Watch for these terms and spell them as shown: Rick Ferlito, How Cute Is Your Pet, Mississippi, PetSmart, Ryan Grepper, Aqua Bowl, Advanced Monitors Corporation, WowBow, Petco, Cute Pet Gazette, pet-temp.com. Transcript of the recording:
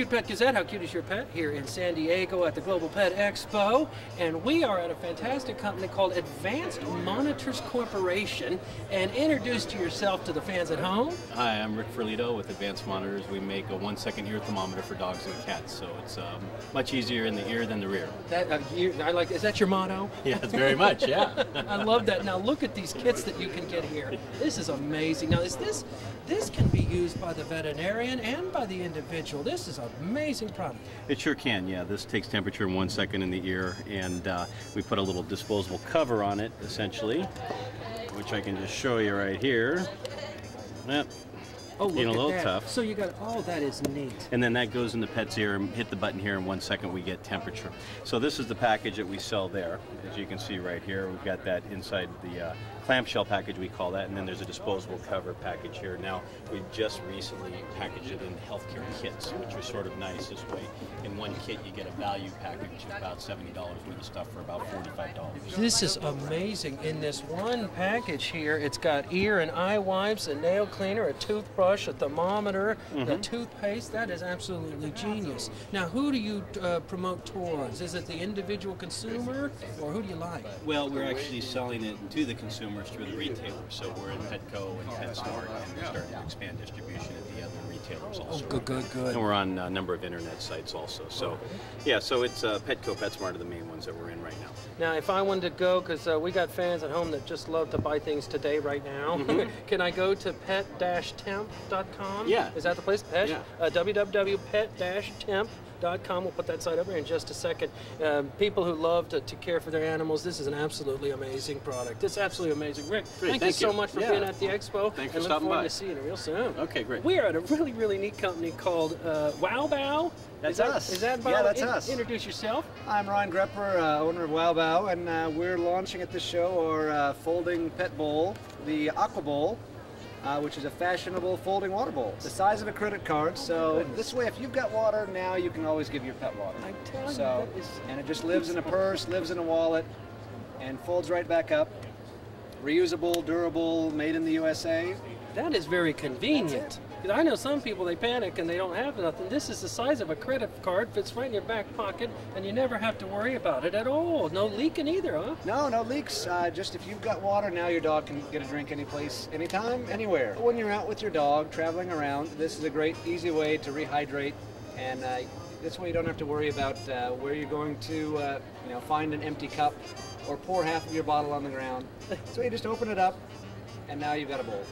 Cute Pet Gazette, how cute is your pet? Here in San Diego at the Global Pet Expo. And we are at a fantastic company called Advanced Monitors Corporation. And introduce to yourself to the fans at home. Hi, I'm Rick Ferlito with Advanced Monitors. We make a 1-second ear thermometer for dogs and cats. So it's much easier in the ear than the rear. That, I like, is that your motto? Yeah, it's very much, yeah. I love that. Now look at these kits that you can get here. This is amazing. Now is this can be used by the veterinarian and by the individual. This is an amazing product. It sure can, yeah. This takes temperature in 1 second in the ear, and we put a little disposable cover on it, essentially, which I can just show you right here. Yep. Oh, look, a little tough. So you got, oh, that is neat. And then that goes in the pet's ear, and hit the button here in 1 second, we get temperature. So this is the package that we sell there. As you can see right here, we've got that inside the clamshell package, we call that, and then there's a disposable cover package here. Now, we've just recently packaged it in healthcare kits, which was sort of nice this way. In one kit, you get a value package of about $70 worth of stuff for about $45. This is amazing. In this one package here, it's got ear and eye wipes, a nail cleaner, a toothbrush, a thermometer, the toothpaste. That is absolutely genius. Now, who do you promote towards? Is it the individual consumer, or who do you like? Well, we're actually selling it to the consumers through the retailers. So we're in Petco and PetSmart, and we're starting to expand distribution at the other retailers also. Oh, good, good, good. And we're on a number of internet sites also. So, yeah, so it's Petco, PetSmart are the main ones that we're in right now. Now, if I wanted to go, because we got fans at home that just love to buy things today right now, can I go to pet-temp.com? Yeah. Is that the place? Yeah. www.pet-temp.com. We'll put that site up here in just a second. People who love to care for their animals, this is an absolutely amazing product. It's absolutely amazing. Rick, thank you so much for being at the expo. Thanks for stopping by. I look forward to seeing you real soon. Okay, great. We are at a really, really neat company called WowBow. That's us. Is that WowBow? Yeah, that's us. Introduce yourself. I'm Ryan Grepper, owner of WowBow, and we're launching at this show our folding pet bowl, the Aqua Bowl. Which is a fashionable folding water bowl, the size of a credit card. So this way, if you've got water now, you can always give your pet water. I tell you, that is, and it just lives in a purse, lives in a wallet, and folds right back up. Reusable, durable, made in the USA. That is very convenient. Because I know some people, they panic and they don't have nothing. This is the size of a credit card, fits right in your back pocket, and you never have to worry about it at all. No leaking either, huh? No, no leaks. Just if you've got water now, your dog can get a drink any place, anytime, anywhere. When you're out with your dog, traveling around, this is a great, easy way to rehydrate, and this way you don't have to worry about where you're going to you know, find an empty cup or pour half of your bottle on the ground. So you just open it up, and now you've got a bowl.